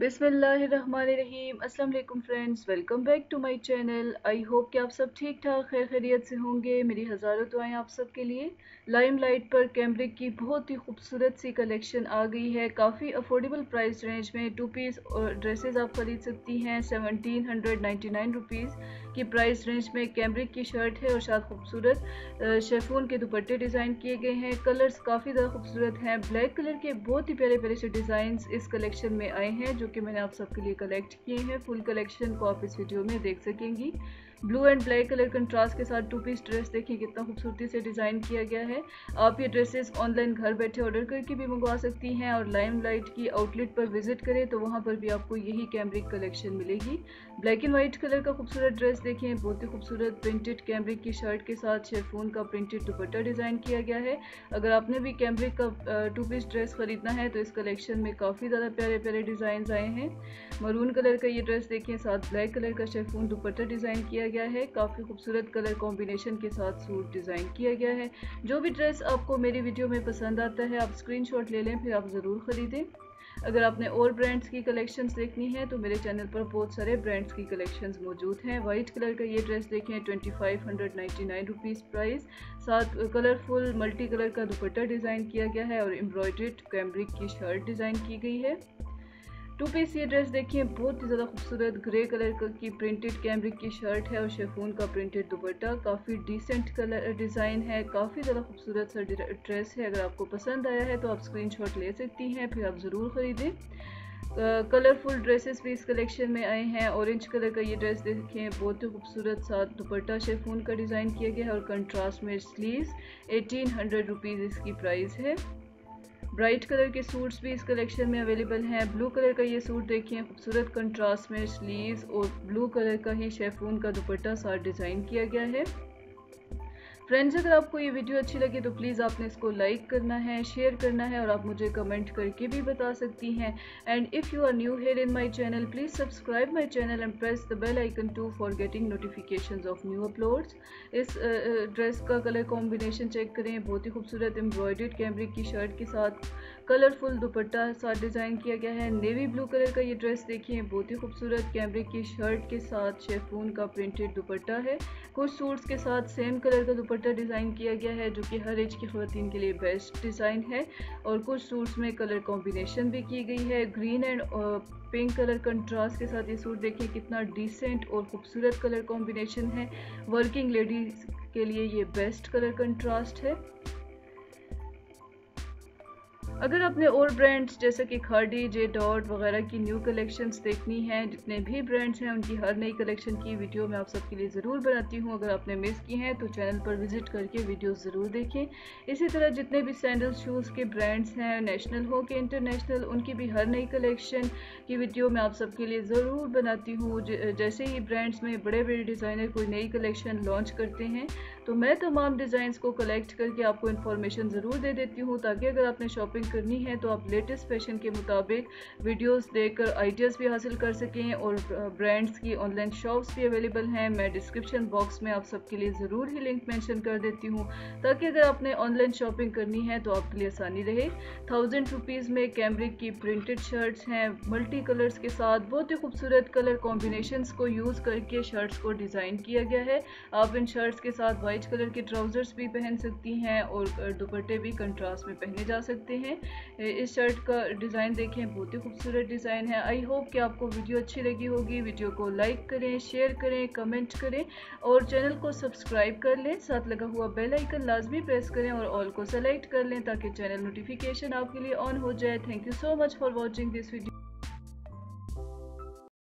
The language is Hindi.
बिस्मिल्लाहिर्रहमानिर्रहीम। अस्सलाम वालेकुम friends, welcome back to my channel. I hope कि आप सब ठीक ठाक खैर खैरियत से होंगे। मेरी हज़ारों दुआएं आप सब के लिए। लाइमलाइट पर कैम्ब्रिक की बहुत ही खूबसूरत सी कलेक्शन आ गई है, काफ़ी अफोर्डेबल प्राइस रेंज में टू पीस और ड्रेसेस आप खरीद सकती हैं। 1799 रुपीज़ की प्राइस रेंज में कैम्ब्रिक की शर्ट है और साथ खूबसूरत शेफून के दुपट्टे डिज़ाइन किए गए हैं। कलर्स काफ़ी ज़्यादा खूबसूरत हैं। ब्लैक कलर के बहुत ही प्यारे प्यारे से डिज़ाइन इस कलेक्शन में आए हैं जो कि मैंने आप सबके लिए कलेक्ट किए हैं। फुल कलेक्शन को आप इस वीडियो में देख सकेंगी। Blue and black colour contrast के साथ टू पीस ड्रेस देखिए कितना खूबसूरती से डिज़ाइन किया गया है। आप ये ड्रेसेस ऑनलाइन घर बैठे ऑर्डर करके भी मंगवा सकती हैं और लाइमलाइट की आउटलेट पर विजिट करें तो वहाँ पर भी आपको यही कैम्ब्रिक कलेक्शन मिलेगी। ब्लैक एंड वाइट कलर का खूबसूरत ड्रेस देखिए, बहुत ही खूबसूरत प्रिंटेड कैम्ब्रिक की शर्ट के साथ शेफून का प्रिंटेड दुपट्टा डिज़ाइन किया गया है। अगर आपने भी कैम्ब्रिक का टू पीस ड्रेस खरीदना है तो इस कलेक्शन में काफ़ी ज़्यादा प्यारे प्यारे डिज़ाइन आए हैं। मरून कलर का ये ड्रेस देखिए, साथ ब्लैक कलर का शेफून दुपट्टा डिज़ाइन किया गया है। काफ़ी खूबसूरत कलर कॉम्बिनेशन के साथ सूट डिज़ाइन किया गया है। जो भी ड्रेस आपको मेरी वीडियो में पसंद आता है आप स्क्रीनशॉट ले लें, फिर आप ज़रूर ख़रीदें। अगर आपने और ब्रांड्स की कलेक्शंस देखनी है तो मेरे चैनल पर बहुत सारे ब्रांड्स की कलेक्शंस मौजूद हैं। वाइट कलर का ये ड्रेस देखें, 2599 रुपीज़ प्राइस। साथ कलरफुल मल्टी कलर का दुपट्टा डिज़ाइन किया गया है और एम्ब्रॉयड्रेड कैम्ब्रिक की शर्ट डिज़ाइन की गई है। टू पीस ये ड्रेस देखिए, बहुत ही ज़्यादा खूबसूरत ग्रे कलर की प्रिंटेड कैम्ब्रिक की शर्ट है और शेफून का प्रिंटेड दुपट्टा। काफ़ी डिसेंट कलर डिज़ाइन है, काफ़ी ज़्यादा खूबसूरत सा ड्रेस है। अगर आपको पसंद आया है तो आप स्क्रीनशॉट ले सकती हैं, फिर आप ज़रूर ख़रीदें। कलरफुल ड्रेसेस भी इस कलेक्शन में आए हैं। ऑरेंज कलर का ये ड्रेस देखें, बहुत ही खूबसूरत साथ दुपट्टा शेफून का डिज़ाइन किया गया है और कंट्रास्ट में स्लीव्स। 1800 रुपीज़ इसकी प्राइस है। ब्राइट कलर के सूट्स भी इस कलेक्शन में अवेलेबल हैं। ब्लू कलर का ये सूट देखिए, खूबसूरत कंट्रास्ट में स्लीव्स और ब्लू कलर का ही शेफून का दुपट्टा साथ डिज़ाइन किया गया है। फ्रेंड्स, अगर आपको ये वीडियो अच्छी लगे तो प्लीज़ आपने इसको लाइक करना है, शेयर करना है और आप मुझे कमेंट करके भी बता सकती हैं। And if you are new here in my channel, please subscribe my channel and press the bell icon to for getting notifications of new uploads. इस ड्रेस का कलर कॉम्बिनेशन चेक करें, बहुत ही खूबसूरत एम्ब्रॉयडर्ड कैम्ब्रिक की शर्ट के साथ कलरफुल दुपट्टा साथ डिज़ाइन किया गया है। नेवी ब्लू कलर का ये ड्रेस देखिए, बहुत ही खूबसूरत कैम्ब्रिक की शर्ट के साथ शेफून का प्रिंटेड दुपट्टा है। कुछ सूट्स के साथ सेम कलर का दुपट्टा डिज़ाइन किया गया है जो कि हर एज की ख़वातीन के लिए बेस्ट डिज़ाइन है। और कुछ सूट्स में कलर कॉम्बिनेशन भी की गई है। Green and pink colour contrast के साथ ये सूट देखिए, कितना डिसेंट और खूबसूरत कलर कॉम्बिनेशन है। वर्किंग लेडीज़ के लिए ये बेस्ट कलर कंट्रास्ट है। अगर आपने और ब्रांड्स जैसे कि खाड़ी, जे डॉट वगैरह की न्यू कलेक्शंस देखनी हैं, जितने भी ब्रांड्स हैं उनकी हर नई कलेक्शन की वीडियो मैं आप सबके लिए ज़रूर बनाती हूँ। अगर आपने मिस की हैं तो चैनल पर विजिट करके वीडियो ज़रूर देखें। इसी तरह जितने भी सैंडल शूज़ के ब्रांड्स हैं, नेशनल हो के इंटरनेशनल, उनकी भी हर नई कलेक्शन की वीडियो मैं आप सबके लिए ज़रूर बनाती हूँ। जैसे ही ब्रांड्स में बड़े बड़े डिज़ाइनर कोई नई कलेक्शन लॉन्च करते हैं तो मैं तमाम डिज़ाइंस को कलेक्ट करके आपको इन्फॉर्मेशन ज़रूर दे देती हूँ, ताकि अगर आपने शॉपिंग करनी है तो आप लेटेस्ट फैशन के मुताबिक वीडियोस देखकर आइडियाज़ भी हासिल कर सकें। और ब्रांड्स की ऑनलाइन शॉप्स भी अवेलेबल हैं। मैं डिस्क्रिप्शन बॉक्स में आप सबके लिए ज़रूर ही लिंक मेंशन कर देती हूँ, ताकि अगर आपने ऑनलाइन शॉपिंग करनी है तो आपके लिए आसानी रहे। 1000 रुपीज़ में कैम्ब्रिक की प्रिंटेड शर्ट्स हैं, मल्टी कलर्स के साथ बहुत ही खूबसूरत कलर कॉम्बिनेशंस को यूज़ करके शर्ट्स को डिज़ाइन किया गया है। आप इन शर्ट्स के साथ वाइट कलर के ट्राउज़र्स भी पहन सकती हैं और दुपट्टे भी कंट्रास्ट में पहने जा सकते हैं। इस शर्ट का डिज़ाइन देखें, बहुत ही खूबसूरत डिज़ाइन है। आई होप कि आपको वीडियो अच्छी लगी होगी। वीडियो को लाइक करें, शेयर करें, कमेंट करें और चैनल को सब्सक्राइब कर लें। साथ लगा हुआ बेल आइकन लाजमी प्रेस करें और ऑल को सेलेक्ट कर लें ताकि चैनल नोटिफिकेशन आपके लिए ऑन हो जाए। Thank you so much for watching this video.